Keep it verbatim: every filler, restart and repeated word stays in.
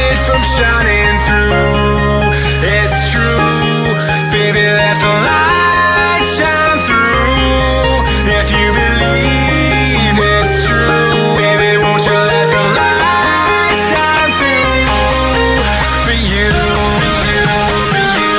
it from shining through. It's true, baby, let the light shine through. If you believe it's true, baby, won't you let the light shine through? For you, for you, for you, for you.